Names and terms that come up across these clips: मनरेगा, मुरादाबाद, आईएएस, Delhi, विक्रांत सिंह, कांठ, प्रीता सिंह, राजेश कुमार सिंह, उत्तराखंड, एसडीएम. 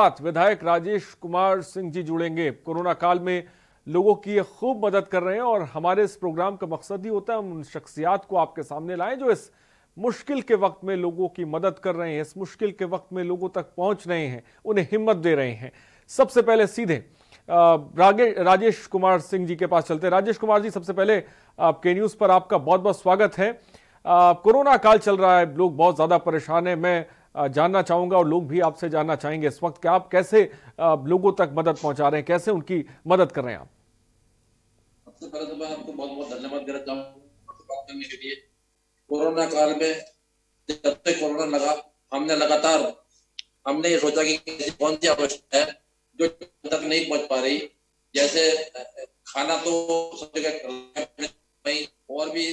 विधायक राजेश कुमार सिंह जी जुड़ेंगे। कोरोना काल में लोगों की खूब मदद कर रहे हैं और हमारे इस प्रोग्राम का मकसद ही होता है उन शख्सियात को आपके सामने लाएं जो इस मुश्किल के वक्त में लोगों की मदद कर रहे हैं, इस मुश्किल के वक्त में लोगों तक पहुंच रहे हैं, उन्हें हिम्मत दे रहे हैं। सबसे पहले सीधे राजेश कुमार सिंह जी के पास चलते हैं। राजेश कुमार जी, सबसे पहले आपके न्यूज पर आपका बहुत बहुत स्वागत है। कोरोना काल चल रहा है, लोग बहुत ज्यादा परेशान है। मैं जानना चाहूंगा और लोग भी आपसे जानना चाहेंगे इस वक्त कि आप कैसे लोगों तक मदद पहुंचा रहे हैं, कैसे उनकी मदद कर रहे हैं आप। सबसे पहले तो मैं आपको बहुत-बहुत धन्यवाद देना चाहूंगा। कोरोना काल में जब तक कोरोना लगा हमने लगातार ये सोचा कि कौन सी आवश्यकता है जो तक नहीं पहुंच पा रही, जैसे खाना तो सब जगह, और भी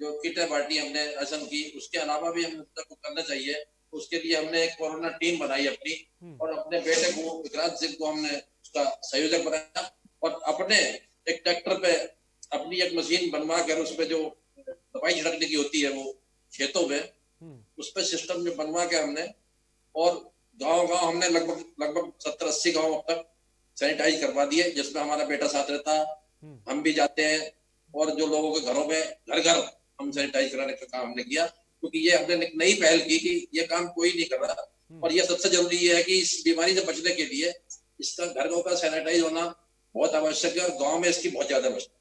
जो किट है बांटी हमने असन की, उसके अलावा भी हमें कुछ करना चाहिए। उसके लिए हमने एक कोरोना टीम बनाई अपनी, और अपने बेटे को विक्रांत सिंह को हमने उसका संयोजक बनाया और अपने एक ट्रैक्टर पे अपनी एक मशीन बनवा कर उसपे जो दवाई छिड़कने की होती है वो खेतों में, उसपे सिस्टम में बनवा के हमने, और गांव हमने लगभग 70-80 गाँव अब तक सैनिटाइज करवा दिए, जिसमें हमारा बेटा साथ रहता, हम भी जाते हैं और जो लोगों के घरों में घर हम सैनिटाइज कराने का काम हमने किया, क्योंकि ये हमने नई पहल की कि ये काम कोई नहीं कर रहा। और ये सबसे जरूरी ये है कि इस बीमारी से बचने के लिए इसका घर का सैनिटाइज होना बहुत आवश्यक है, और गांव में इसकी बहुत ज्यादा आवश्यकता है,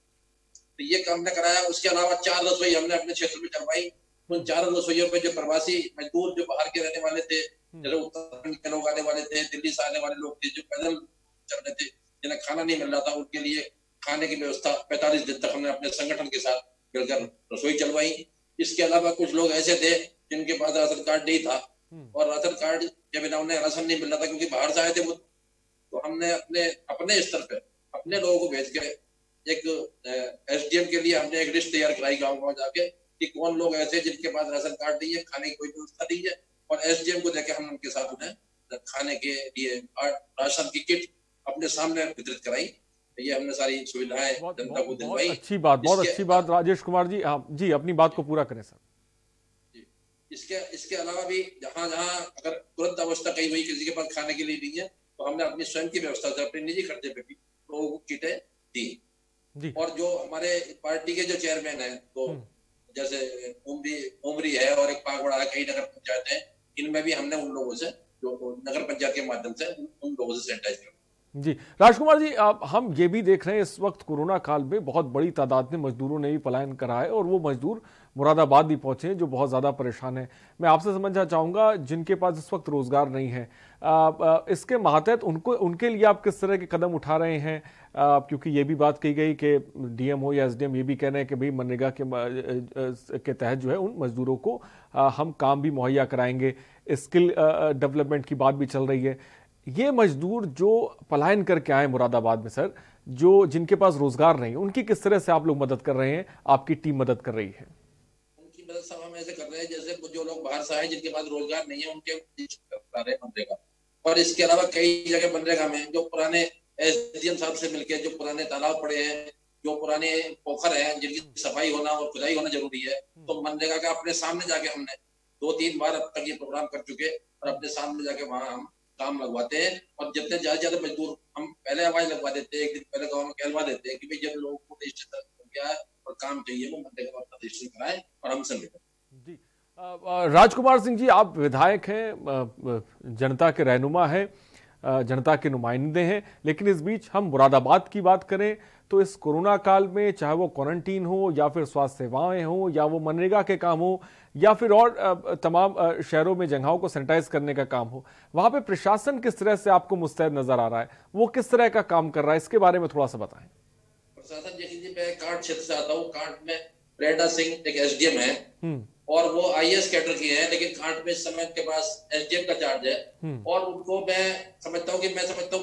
तो ये काम हमने कराया। उसके अलावा 4 रसोई हमने अपने क्षेत्र में चलवाई। उन 4 रसोइयों में जो प्रवासी मजदूर जो बाहर के रहने वाले थे, जैसे उत्तराखंड के लोग आने वाले थे, दिल्ली से आने वाले लोग थे, जो पैदल चल रहे थे, जिन्हें खाना नहीं मिल रहा था, उनके लिए खाने की व्यवस्था 45 दिन तक हमने अपने संगठन के साथ मिलकर रसोई चलवाई। इसके अलावा कुछ लोग ऐसे थे जिनके पास राशन कार्ड नहीं था, और राशन कार्ड के बिना उन्हें राशन नहीं मिल रहा था क्योंकि बाहर से आए थे वो, तो हमने अपने स्तर पे अपने लोगों को भेज के एक एसडीएम के लिए हमने एक लिस्ट तैयार कराई गाँव जाके कि कौन लोग ऐसे जिनके पास राशन कार्ड नहीं है, खाने की कोई व्यवस्था नहीं है, और एसडीएम को देके हम उनके साथ उन्हें खाने के लिए राशन की किट अपने सामने वितरित कराई। ये हमने सारी सुविधाएं जनता को दिलवाई। बहुत अच्छी बात राजेश कुमार जी। हाँ जी, अपनी बात को पूरा करें सर। इसके अलावा भी जहाँ अगर तुरंत अवस्था कहीं हुई किसी के पास खाने के लिए नहीं है, तो हमने अपनी स्वयं की व्यवस्था से अपने निजी खर्चे पे भी लोगों को किटें दी। और जो हमारे पार्टी के जो चेयरमैन है, तो जैसे उमरी है और एक पागवाड़ा है, कई नगर पंचायत है, इनमें भी हमने उन लोगों से जो नगर पंचायत के माध्यम से उन लोगों से सैनिटाइज कर। जी राजकुमार जी, हम ये भी देख रहे हैं इस वक्त कोरोना काल में बहुत बड़ी तादाद में मजदूरों ने भी पलायन करा है, और वो मजदूर मुरादाबाद भी पहुंचे हैं जो बहुत ज़्यादा परेशान हैं। मैं आपसे समझना चाहूँगा जिनके पास इस वक्त रोज़गार नहीं है, इसके मातहत उनके लिए आप किस तरह के कदम उठा रहे हैं, क्योंकि ये भी बात कही गई कि डीएम हो या एसडीएम ये भी कह रहे हैं कि भाई मनरेगा के तहत जो है उन मजदूरों को हम काम भी मुहैया कराएंगे, स्किल डेवलपमेंट की बात भी चल रही है। ये मजदूर जो पलायन करके आए मुरादाबाद में सर, जो जिनके पास रोजगार नहीं, उनकी किस तरह से आप लोग मदद कर रहे हैं, आपकी टीम मदद कर रही है? उनकी मदद सब हम ऐसे कर रहे हैं जैसे जो लोग बाहर से आए जिनके पास रोजगार नहीं है उनके मनरेगा, और इसके अलावा कई जगह मनरेगा में जो पुराने एसडीएम साहब से मिलकर जो पुराने तालाब पड़े हैं, जो पुराने पोखर है जिनकी सफाई होना और खुदाई होना जरूरी है, तो मनरेगा का अपने सामने जाके हमने 2-3 बार अब तक ये प्रोग्राम कर चुके, और अपने सामने जाके वहाँ हम काम लगवाते हैं। और जितने ज्यादा मजदूर हम पहले आवाज लगवा देते हैं, एक दिन पहले गाँव में कहलवा देते हैं कि भाई जब लोगों को रजिस्टर हो गया और काम चाहिए वो मनरेगा पर रजिस्टर कराएं, और हम संग जी। राजकुमार सिंह जी, आप विधायक हैं, जनता के रहनुमा हैं, जनता के नुमाइंदे हैं, लेकिन इस बीच हम मुरादाबाद की बात करें तो इस कोरोना काल में चाहे वो क्वारंटीन हो या फिर स्वास्थ्य सेवाएं हो या वो मनरेगा के काम हो या फिर और तमाम शहरों में जगहों को सैनिटाइज करने का काम हो, वहाँ पे प्रशासन किस तरह से आपको मुस्तैद नजर आ रहा है, वो किस तरह का काम कर रहा है, इसके बारे में थोड़ा सा बताएं। प्रशासन जैसे जी, मैं कांठ क्षेत्र से आता हूँ, कांठ में प्रीता सिंह एक एसडीएम है और वो आईएएस कैडर की है, लेकिन कांठ में इस समय के पास एसडीएम का चार्ज है, और उनको मैं समझता हूँ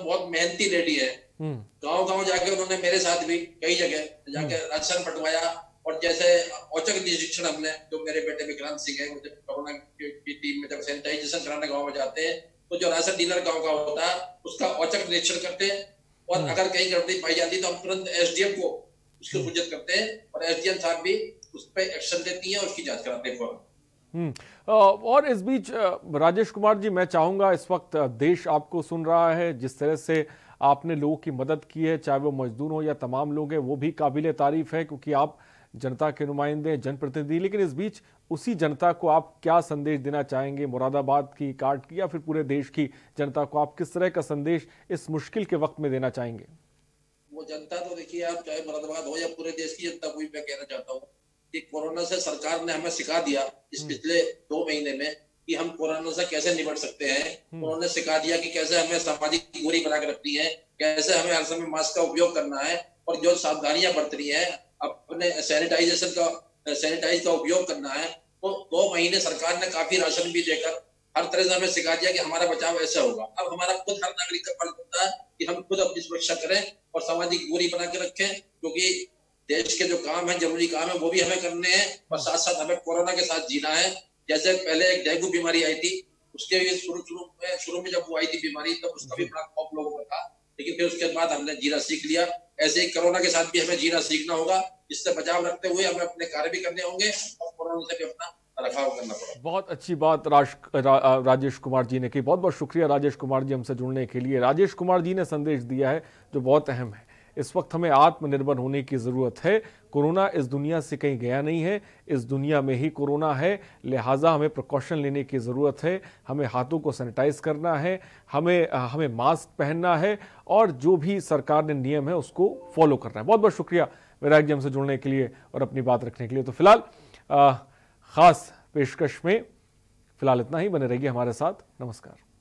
बहुत मेहनती लेडी है। गांव जाके उन्होंने मेरे साथ भी कई जगह जाके राशन बंटवाया, और जैसे औचक निरीक्षण हमने जो मेरे बेटे विक्रांत सिंह है, जब कोरोना की टीम में जब सैनिटाइजेशन कराने गाँव में जाते हैं तो जो राशन डीलर गाँव का होता है उसका औचक निरीक्षण करते हैं, और अगर कहीं गड़बड़ी पाई जाती तो हम तुरंत एसडीएम को उसकी सूचित करते हैं, और एसडीएम साहब भी उस पर एक्शन लेती है और उसकी जांच कराते हैं। और इस बीच राजेश कुमार जी, मैं चाहूँगा, इस वक्त देश आपको सुन रहा है, जिस तरह से आपने लोगों की मदद की है, चाहे वो मजदूर हो या तमाम लोग हैं, वो भी काबिले तारीफ है क्योंकि आप जनता के नुमाइंदे, जनप्रतिनिधि। लेकिन इस बीच उसी जनता को आप क्या संदेश देना चाहेंगे, मुरादाबाद की, कांठ की या फिर पूरे देश की जनता को आप किस तरह का संदेश इस मुश्किल के वक्त में देना चाहेंगे? वो जनता तो देखिए, आप चाहे मुरादाबाद हो या पूरे देश की जनता को भी मैं कहना चाहता हूँ कि कोरोना से सरकार ने हमें सिखा दिया इस पिछले 2 महीने में कि हम कोरोना से कैसे निपट सकते हैं। उन्होंने सिखा दिया कि कैसे हमें सामाजिक दूरी बनाकर रखनी है, कैसे हमें हर समय मास्क का उपयोग करना है और जो सावधानियां बरतनी है, अपने सैनिटाइज का उपयोग करना है। तो 2 महीने सरकार ने काफी राशन भी देकर हर तरह से हमें सिखा दिया कि हमारा बचाव ऐसा होगा। अब हमारा खुद हर नागरिक का फर्ज होता है कि हम खुद अपनी सुरक्षा करें और सामाजिक दूरी बना के रखें, क्योंकि देश के जो काम है, जरूरी काम है, वो भी हमें करने हैं और साथ साथ हमें कोरोना के साथ जीना है। जैसे पहले एक डेंगू बीमारी आई थी, उसके भी शुरू में जब वो आई थी बीमारी, तब उसका भी बड़ा खौफ लोगों का था, लेकिन फिर उसके बाद हमने जीना सीख लिया। ऐसे ही कोरोना के साथ भी हमें जीना सीखना होगा, इससे बचाव रखते हुए हमें अपने कार्य भी करने होंगे और कोरोना से भी अपना रखा करना पड़ेगा। बहुत अच्छी बात राजेश कुमार जी ने की। बहुत बहुत शुक्रिया राजेश कुमार जी हमसे जुड़ने के लिए। राजेश कुमार जी ने संदेश दिया है जो बहुत अहम है। इस वक्त हमें आत्मनिर्भर होने की ज़रूरत है। कोरोना इस दुनिया से कहीं गया नहीं है, इस दुनिया में ही कोरोना है, लिहाजा हमें प्रिकॉशन लेने की ज़रूरत है। हमें हाथों को सैनिटाइज करना है, हमें मास्क पहनना है और जो भी सरकार ने नियम है उसको फॉलो करना है। बहुत बहुत शुक्रिया विराग जी हमसे जुड़ने के लिए और अपनी बात रखने के लिए। तो फिलहाल ख़ास पेशकश में फ़िलहाल इतना ही। बने रहिए हमारे साथ। नमस्कार।